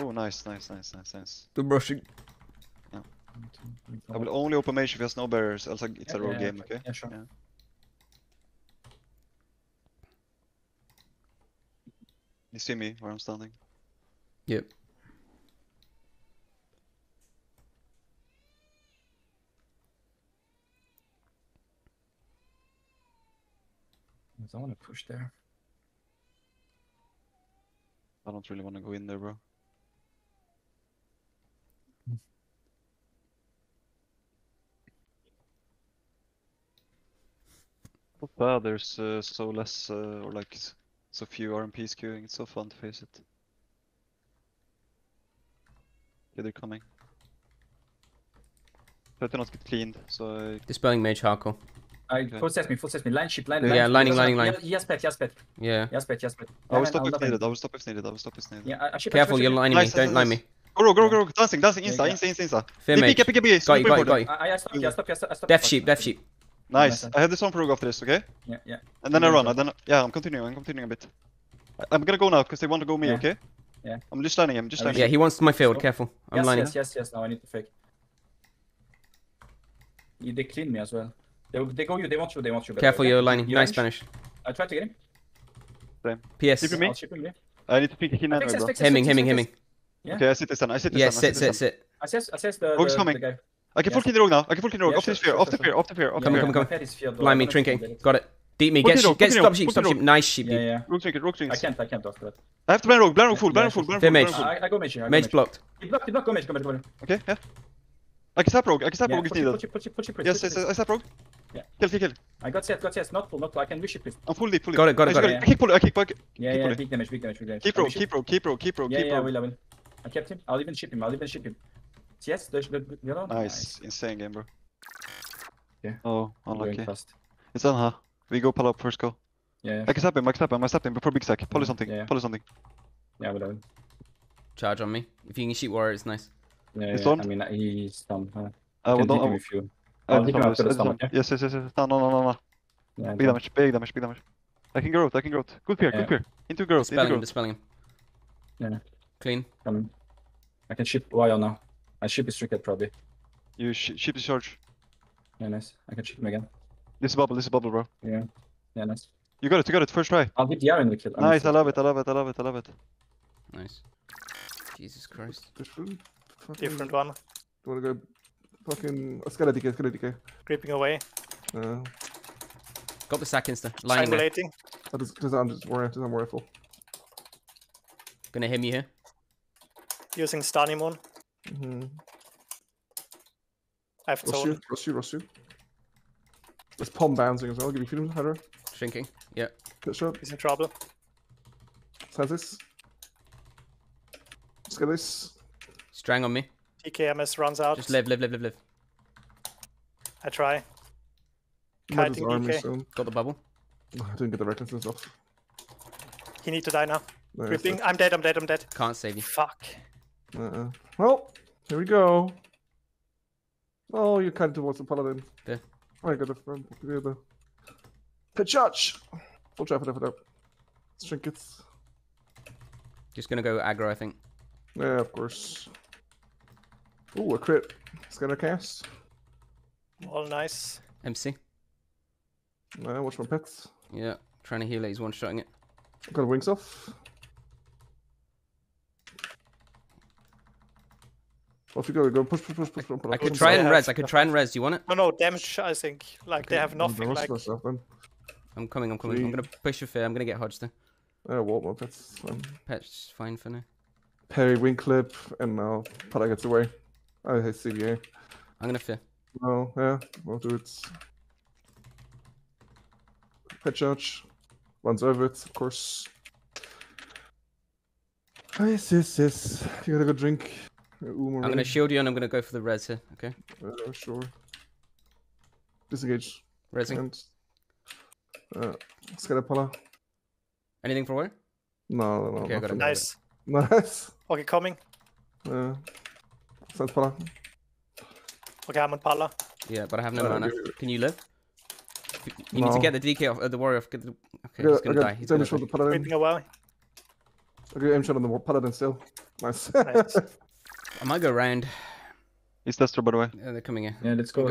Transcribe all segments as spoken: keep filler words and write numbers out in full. Oh, nice, nice, nice, nice, nice. They're brushing. Yeah. I will only open mage if he has no barriers, else it's yeah, a rogue yeah, game, yeah, okay? Yeah, sure. Yeah. You see me where I'm standing? Yep. I want to push there. I don't really want to go in there, bro. But uh, there's uh, so less, uh, or like so few R M Ps queuing. It's so fun to face it. Yeah, they're coming. Try to not get cleaned. So I... dispelling mage Harko. I okay. Full set me, full set me. Line ship, line, line. Yeah, ship. lining, lining, line. Yes, pet, yes, pet. Yeah. Yes, pet, yes, pet. I will stop if needed. I will stop if needed. I will stop if needed. Yeah, I ship. Careful, you're lining nice, me. Nice, Don't nice. line me. Go, rogue, go, go, go. Dancing, dancing, insta, yeah, yeah. insta, insta, insta. Fair mage. Got you, got you, got you. Got you. I, I stop, yeah, I stop, yeah, I stop, I stop. Death sheep, death sheep. Nice. I have this one for rogue after this, okay? Yeah, yeah. And then I run. And then yeah, I'm continuing. I'm continuing a bit. I'm gonna go now because they want to go me, okay? Yeah. I'm just lining him. Just lining. Yeah, he wants my field. Careful. I'm lining. Yes, yes, yes. Now I need to fake. They clean me as well. They, they go you, they want you, they want you. Better. Careful, you're lining. You nice Spanish. I tried to get him. Same. P S. Me? Him, I need to pick him out, bro. Hemming, hemming, hemming. Yeah. Okay, I sit this one, I sit this yeah, one. Yeah, sit, sit, sit. I sit, I sit the, the, coming. the guy. I can full kill the rogue now, I can full kill the rogue. Off the sphere, off the sphere, off the sphere. Come, come, come. Blind me, trinking. Got it. Deep me, get sheep, get stop sheep, stop sheep. Nice sheep, dude. Rogue trinket, rogue trinket. I can't, I can't after that. I have to blind rogue, blind rogue full, blind rogue full, blind rogue full. I go mage here. Mage blocked. He blocked, he blocked, go mage, go mage, go mage. Okay, yeah. I can stop rogue, I can stop rogue if needed. Yes, yes, I stop rogue. Yeah. Kill, kill, kill. I got set, got set. Not full, not full. I can wish it, please. I'm full deep, full deep. Got it, got it, got it. I kick pull, I kick pull. Yeah, yeah, big damage, big damage, big damage. Keep rogue, keep rogue, keep rogue, keep rogue, keep rogue. Yeah, yeah, I will, I will. I kept him. I'll even ship him, I'll even ship him. Yes, there's the, you know? Nice, insane game, bro. Yeah. Oh, unlucky. It's on, huh? We go pull up, first go. Yeah, yeah. I can stop him, I can stop him, I stop him before big stack. Pull something, pull something. Yeah, I will, I will. Charge on me. If you can shoot warrior, it's nice. Yeah, yeah, I mean, he's stunned, huh? I will not with you. I'll hit him after the stomach, yeah? Yes, yes, yes, yes. No, no, no, no, no. Yeah, big damage, big damage, big damage. I can growth, I can growth. Good peer, yeah. good peer. Into growth, dispelling into growth. Dispelling him, dispelling him. Yeah. Clean. Coming. I can ship Y O now. I ship his trinket probably. You sh ship his charge. Yeah, nice. I can ship him again. This is bubble, this is bubble, bro. Yeah. Yeah, nice. You got it, you got it. First try. I'll hit the arrow in the kill. I'm nice, I love it, I love it, I love it, I love it. Nice. Jesus Christ. Different one. Do you want to go... Fucking... Oh, Skeletic, Skeletic. Creeping away. Uh, Got the sack insta. Lying there. Oh, there's, there's, I'm just worried. I'm worried for. Gonna hit me here. Using Starnimon. Mm-hmm. I have Toad. Rossu, Rossu. There's Pom bouncing as well. Give me freedom, Hydro. Shrinking. Yeah. Good shot. He's in trouble. Stasis. Skeletis. Strang on me. T K M S runs out. Just live, live, live, live, live. I try. Kiting D K. Got the bubble. I didn't get the recklessness off. He need to die now. No, dead. I'm dead, I'm dead, I'm dead. Can't save you. Fuck. Uh-uh. Well, here we go. Oh, you're kind towards the paladin. There. I got the Kachach! Full trap it up, it up. Trinkets. Just gonna go aggro, I think. Yeah, of course. Ooh, a crit. It's gonna cast. All nice. M C. Uh, watch my pets. Yeah, trying to heal it. He's one-shotting it. Got wings off. Off you go. Go push, push, push, push. push, push I could try and res. I could try and res. Do you want it? No, no damage. I think like okay. They have nothing. I'm like... myself, I'm coming. I'm coming. Three. I'm gonna push you fair. I'm gonna get Hodge there. Uh, what? Well, pets. Fine. Pets fine for now. Perry wing clip, and now Pada gets away. I hate C D A. I'm gonna fear. No, yeah, we'll do it. Pet charge. Runs over it, of course. Oh, yes, yes, yes. You gotta go drink. I'm gonna shield you and I'm gonna go for the res here, okay? Uh, sure. Disengage. Resing. And, uh, Skelapala. Anything for where? No, no, okay, I got it. Nice. Nice. Okay, coming. Uh, Sounds Pala. Okay, I'm on Pala. Yeah, but I have no uh, mana. Can you live? You no. need to get the D K off, uh, the warrior off. Get the... Okay, yeah, he's gonna okay. die. He's gonna die. Creeping away. I'll do aim shot on the paladin still. Nice. Right. I might go round. He's Tester, by the way. Yeah, they're coming in. Yeah, let's go.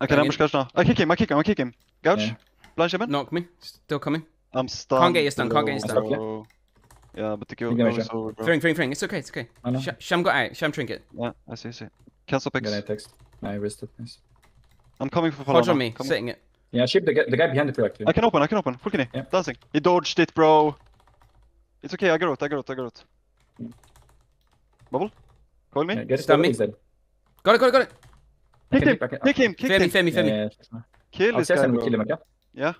I can ambush Gouge now. I kick him, I kick him, I kick him. Gouge. Yeah. Blind Shaman. Knock me. Still coming. I'm stunned. Can't get you stunned, can't get you stunned. Oh. Yeah, but the kill is over, bro. Throwing, throwing, throwing. It's okay, it's okay. Sh Sham got out. Sham trinket. Yeah, I see, I see. Cancel picks. I text. I wristed this. I'm coming for Falana. Hodge on me, come sitting on. It. Yeah, ship the, the guy behind the pillar. I can open, I can open. Full Kenny. Yeah. Dancing. He dodged it, bro. It's okay, I got it, I got it, I got it. Mm. Bubble? Call me? Yeah, get Stun me. Got it, got it, got it. Kick him, kick him, kick him. Kick him. Femi, Femi, Femi. Yeah, yeah. Kill this guy, bro. Kill him, okay? Yeah.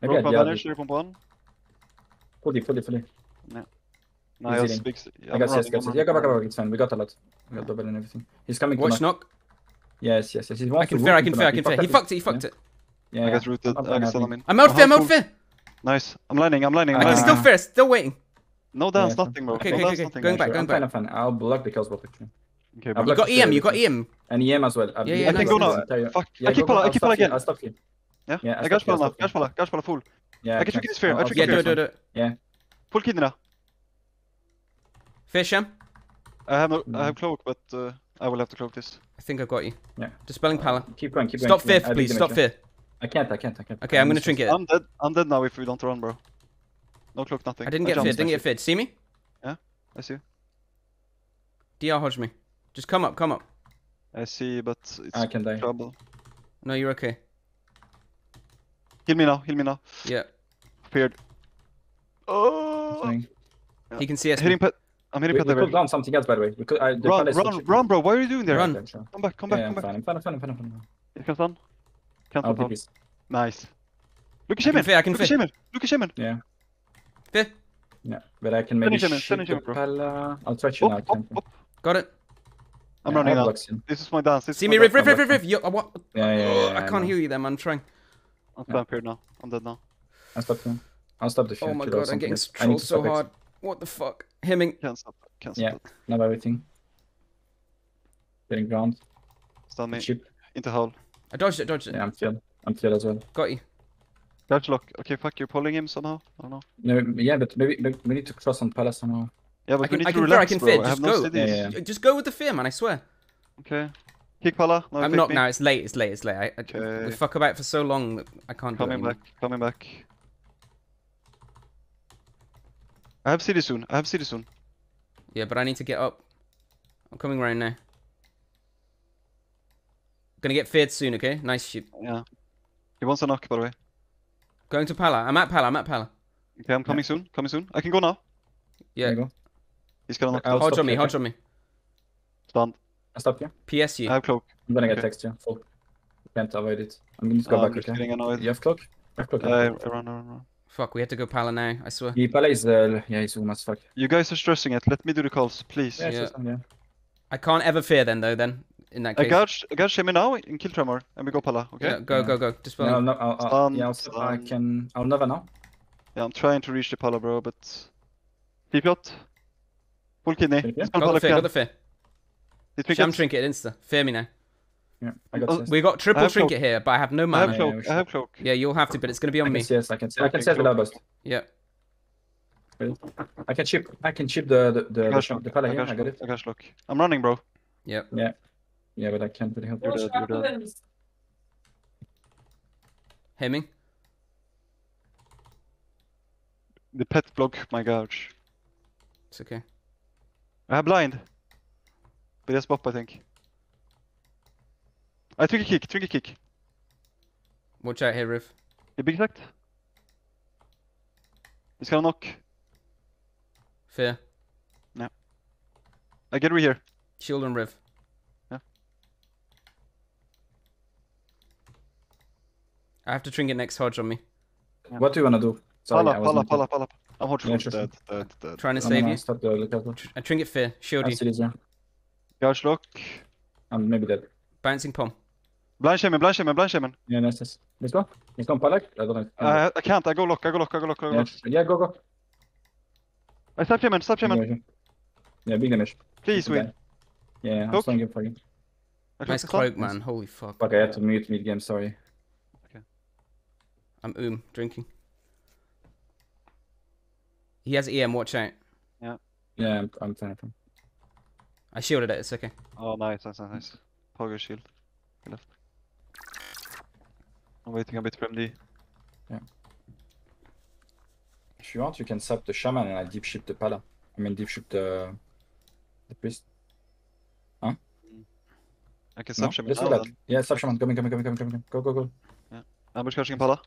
Bro, okay, yeah, should you pump on? Fully, fully, fully. Yeah. Nice, big... I got yes, I got yes. Yeah, go back, go back, it's fine. We got a lot. We got double and everything. He's coming to knock. Watch knock. Yes, yes, yes. He wants I can fair, I can fair, I can fair. He fucked it, he fucked it. Yeah, I got rooted. I got Salamin. I'm out fair, I'm out fair. Nice. I'm landing, I'm landing. I can still fair, still waiting. No dance, nothing, bro. Okay, okay, okay. Going back, going back. I'm fine, I'm fine. I'll block the crossbow picture. Okay, you got E M, you got E M. And E M as well. Yeah, I can go now. Fuck. I keep Pala, I keep Pala again. I'll stop here. Yeah? I got Pala, got Pala, got Pala full. Yeah. I can trick this fair, I trick this fair. Yeah, do it, do it. Yeah. Full kidney now. Fair Sham. I have no, I have cloak, but uh, I will have to cloak this. I think I've got you. Yeah. Dispelling Pala. Keep going, keep going. Stop fear, please. Stop fear. I can't, I can't, I can't. Okay, I'm gonna trinket. I'm dead. I'm dead now if we don't run, bro. No cloak, nothing. I didn't get feared. Didn't get feared. See me? Yeah, I see. D R Hodge me. Just come up, come up. I see, but it's I can die. Trouble. No, you're okay. Heal me now. Heal me now. Yeah. Feared. Oh. Yeah. He can see us. Hitting pet. I'm hitting pet. We, we put down something else, by the way. We could, uh, the run, run, run, run, bro. What are you doing there? Run. Run. Come back, come back, yeah, come back. I'm fine, I'm fine, I'm fine, I'm fine. You can stun. Cancel pop. Nice. Look at Shaman. I can fit. Look at Shaman. Yeah. Fit. Yeah, but I can maybe shoot the Pala. I'll try you now. Got it. I'm yeah, running out. This is my dance. This see my me dance. Riff, riff, riff, riff, riff. What? Yeah, yeah, yeah. I can't heal you there, man. I'm trying. I'm vampire now. I'm dead now. I stopped him. I'll stop the shit. Oh my god, I'm getting trolled so hard. What the fuck? Hemming. Can't stop it. Can't stop yeah, it. Not everything. Getting ground. Stun me. Ship. Into hole. I dodged it, dodged it. Yeah, I'm feared. I'm feared as well. Got you. Dodge lock. Okay, fuck, you're pulling him somehow? I don't know. No, yeah, but maybe, maybe we need to cross on Palace somehow. Yeah, but I we can, need I to can relax, fear, I can fear. Just I have no go. Yeah, yeah. Just go with the fear, man, I swear. Okay. Kick Pala. No, I'm knocked now. It's late, it's late, it's late. I, I, okay. We fuck about for so long that I can't do it anymore. Coming back, coming back. I have city soon, I have city soon. Yeah, but I need to get up. I'm coming around now. Gonna get feared soon, okay? Nice shoot. Yeah. He wants a knock, by the way. Going to Pala. I'm at Pala, I'm at Pala. Okay, I'm coming yeah. soon, coming soon. I can go now. Yeah. There you go. He's gonna knock. Hodge on me, Hodge on me. Stunned. I stopped you. Yeah? P S you. I have cloak. I'm gonna okay. get text, yeah. Full. You can't avoid it. I'm gonna just go uh, back, okay? You have cloak? I have cloak. Uh, I run, I run. Fuck, we had to go Pala now, I swear. Yeah, Pala is, uh, yeah, he's almost fuck. You guys are stressing it, let me do the calls, please. Yeah, yeah. Yeah. I can't ever fear then, though, then, in that case. I gouge, I gouge him now in kill tremor, and we go Pala, okay? Yeah, go, yeah. go, go, go. Dispel. No, no, I'll, I'll, um, yeah, I'll, I can, I'll never know. Yeah, I'm trying to reach the Pala, bro, but... P-plot. Full kidney. Yeah. Got the fear, got the fear. Sham trinket, insta. Fear me now. Yeah, I got oh, we got triple trinket here, but I have no mana. I have cloak. Yeah, I have cloak. Yeah, you'll have to, but it's gonna be on I me. Yes, I can. I can set the bust. Yeah. I can chip. I can chip the the the, the, the Pala here. I got it. I got look. I'm running, bro. Yeah. Yeah. Yeah, but I can't really help you. Hemming. The pet block my gouge. It's okay. I have blind. But that's Bop, I think. I took a kick, took a kick. Watch out here, Riff. A big attack. He's gonna knock. Fair. No. I get Riff here. Shield on Riff. Yeah. I have to trinket next Hodge on me. Yeah. What do you wanna do? Sorry, Pala, Pala, Pala, Pala. I'm Hodge yeah, dead, dead, dead. Trying to I'm save you. Stop the I trinket fair. Shield you. It, yeah. Gouge lock. I'm maybe dead. Bouncing palm. Blind Shaman, Blind Shaman, Blind Shaman. Yeah, nice, nice. Let's go. Let's go on Palak. I don't know. Uh, I can't. I go lock. I go lock. I go lock. I go yeah. lock. Yeah, go, go. I stop Shaman. Stop Shaman. Yeah, big damage. Please win. Okay. Yeah, I'm slowing him for you. Nice cloak, man. Yes. Holy fuck. Fuck, I had to mute mid game. Sorry. Okay. I'm um drinking. He has E M, watch out. Yeah. Yeah, I'm, I'm tapping. I shielded it, it's okay. Oh, nice, nice, nice. Pogo shield. Left. I'm waiting a bit for M D. Yeah. If you want, you can sub the shaman and I deep ship the pala. I mean, deep ship the, the priest. Huh? I can sub no? shaman. Oh, like... Yeah, sub shaman. Coming, coming, coming, coming, coming. Go, go, go. Yeah. I'm just catching pala.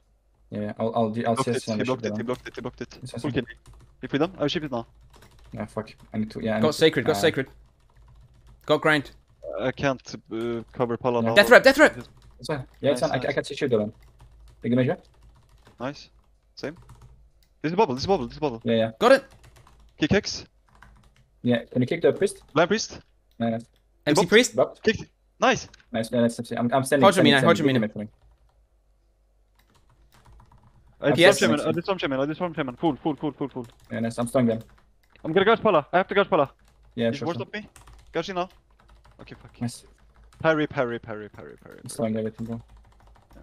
Yeah, yeah, I'll, I'll, I'll see. He blocked it, he blocked it, he blocked it. Full kill. If we done, I'll ship it now. Yeah, fuck. I need to. Yeah. I got sacred, got uh... sacred. Got grind. I can't uh, cover pala yeah. now. Death rep, death rep! It's fine. Yeah, nice, it's fine. Nice. I, I can see shield the one. Big damage rep. Nice. Same. This is bubble, this is bubble, this is bubble. Yeah, yeah. Got it! Kick Hex. Yeah, can you kick the priest? Blind priest. No, no. M C bopped. Priest? Bopped. Kick. Nice! Nice, yeah, nice, I'm, I'm standing. Hodge Mina, Hodge Mina. I did some shaman, I did some shaman, I did some shaman. Cool, cool, cool, cool, cool. Yeah, nice, I'm stunning them. I'm gonna guard pala, I have to guard pala. Yeah, sure. He's worth me. Guard you now. Okay, fuck. Nice. Parry, parry, parry, parry, parry. I'm stunning everything, bro. Yeah.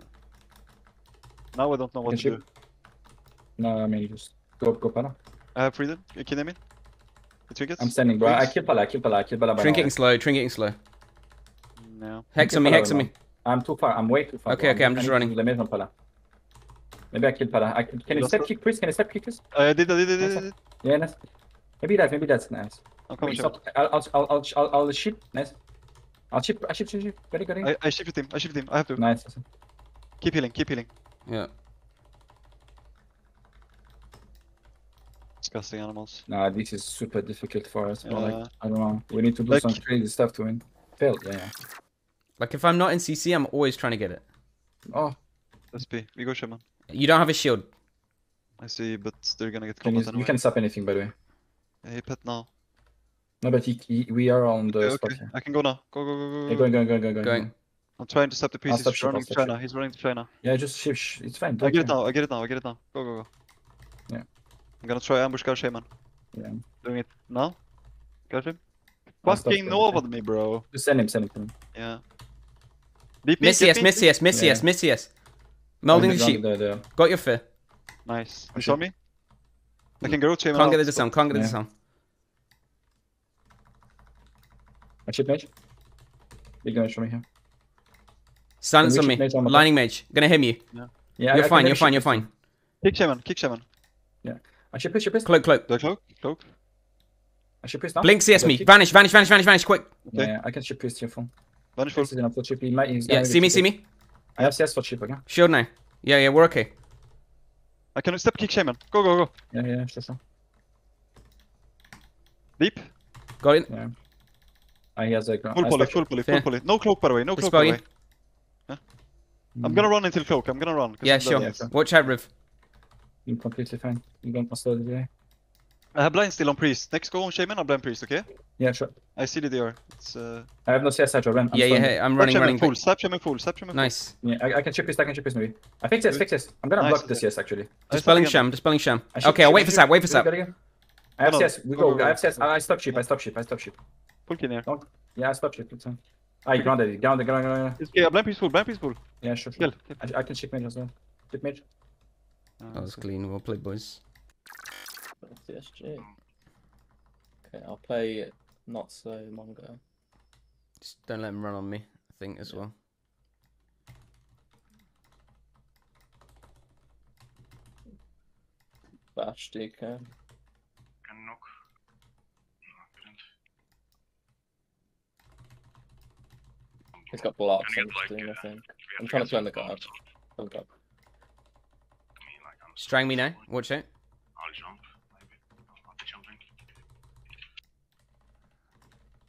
Now I don't know what to do. No, I mean, just go, go pala. I have freedom, can you name it? The trinkets? I'm standing, bro. I kill pala, I kill pala, I kill pala. Trinketing slow, trinketing slow. No. Hex on me, hex on me. I'm too far, I'm way too far. Okay, okay, I'm just running. Limit on pala. Maybe I killed Pala. I can, can you step kick Priest? Can you step kick this? I uh, did, I did, I did, I did. Yeah, nice. Maybe that, maybe that's nice. I'll come I'll, I'll, I'll, I'll, I'll, I'll ship, nice. I'll ship, I ship, ship, ship. Got it, got it. I, I ship with him, I ship with him, I have to. Nice. Keep healing, keep healing. Yeah. Disgusting animals. Nah, this is super difficult for us. Yeah. Like, I don't know. We need to do like, some crazy stuff to win. Failed, yeah, yeah. Like if I'm not in C C, I'm always trying to get it. Oh. S P, we go Shaman. You don't have a shield. I see, but they're gonna get combat anyway. You can sap anything, by the way. Hey, pet now. No, but he, he, we are on the okay, spot okay. here. I can go now. Go, go, go, go, go. Hey, going, going, going, going, going. I'm trying to sap the piece. He's running to China. Ship. He's running to China. Yeah, just shift. Sh it's fine. I get it now. I get it now. I get it now. Go, go, go. Yeah. I'm gonna try ambush Gar Shaman. Yeah. Doing it now. Got him. Fucking Nova'd me, bro. Just send him, send him. Send him. Yeah. B P, miss yes, miss yes, miss yes, miss yes. Melding the sheep. There, there. Got your fear. Nice. You show me? I can go Shaman. Can't get it this time, can't get it this time. I chip mage. Big damage from me here. Silence on me. Lining mage. Gonna hit you. Yeah. yeah you're I, fine, I you're fine, you're fine. Kick Shaman, kick Shaman. Yeah. I chip it, chip it. Cloak, cloak. The cloak, cloak. I chip priest now. Blink C S me. Vanish, vanish, vanish, vanish, vanish, quick. Okay. Yeah, I can chip priest here full. Vanish full. Yeah, see me, see me. I have C S for chip again. Shield now. Yeah, yeah, we're okay. I can step kick Shaman. Go, go, go. Yeah, yeah, sure, sure. Deep. Got it. Yeah. I has a ground. Full poly, full poly, full poly. No cloak, by the way. No cloak, by the way. Huh? Mm. I'm gonna run until cloak. I'm gonna run. Yeah, sure. Yeah, sure. Watch out, Riv. I'm completely fine. I'm going to slow the way. I have blind still on priest. Next go on Shaman or blind priest, okay? Yeah, sure. I see the D R. It's, uh... I have no C S actually. I'm yeah, yeah, hey, I'm running, running. Full, stab Shaman full, stab Shaman full. Nice. Yeah, I, I can chip this, I can chip this maybe. I fix this, fix this. I'm gonna nice. block the C S actually. Dispelling Sham, dispelling Sham. I okay, I'll wait for sap, wait for sap. I have C S, we go, go, go, go. I have C S. I stop ship, I stop ship, I stop ship. Full in there. Don't... Yeah, I stop ship. I grounded it, grounded, grounded, grounded. Yeah, blind priest full, blind priest full. Yeah, sure, sure. Yeah. I, I can chip mage as well. Chip mage. That was clean, well played, boys. C S G. Okay, I'll play not so Mongo. Just don't let him run on me, I think, as yeah. well. Bash D K. He's got blocks on his team, I think. I'm trying to play on the guard. Strang me now, watch it. I'll jump.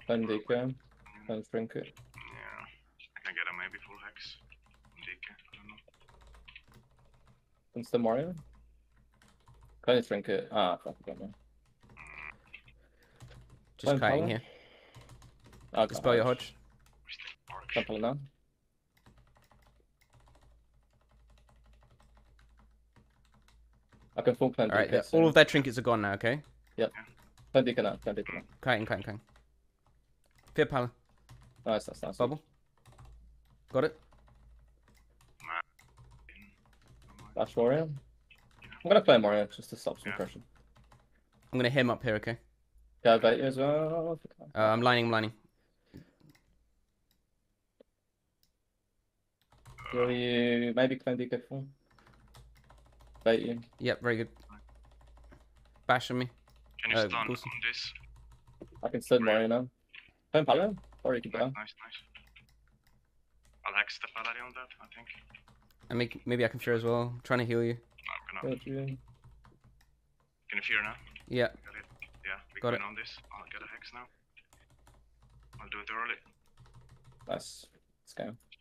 Plan D K, plan Trinket. Yeah, I can get a maybe full hex. D K, I don't know. When's the Mario? Plan Trinket. Ah, I forgot now. Just kiting here. I'll dispel your Hodge. Can't pull it down. I can full plan D K. Alright, yeah, all of their trinkets are gone now, okay? Yep. Plan D K now, plan D K now. Kiting, kiting, kiting. Fear Pala. Nice, that's nice. Bubble. Got it. Bash Warrior. I'm gonna play Mario just to stop some yeah. pressure. I'm gonna hit him up here, okay? Yeah, I bait you as well. Uh, I'm lining, I'm lining. Will you maybe clean the careful? Bait you. Yep, very good. Bash on me. Can you uh, stun on this? I can stun Mario now. Turn Paladin? Or you can go. Nice, nice. I'll hex the Paladin on that, I think. And make, maybe I can fear as well. I'm trying to heal you. No, I'm gonna. Can you fear now? Yeah. Got it. Yeah, we got it on this. I'll get a hex now. I'll do it early. Nice. Let's go.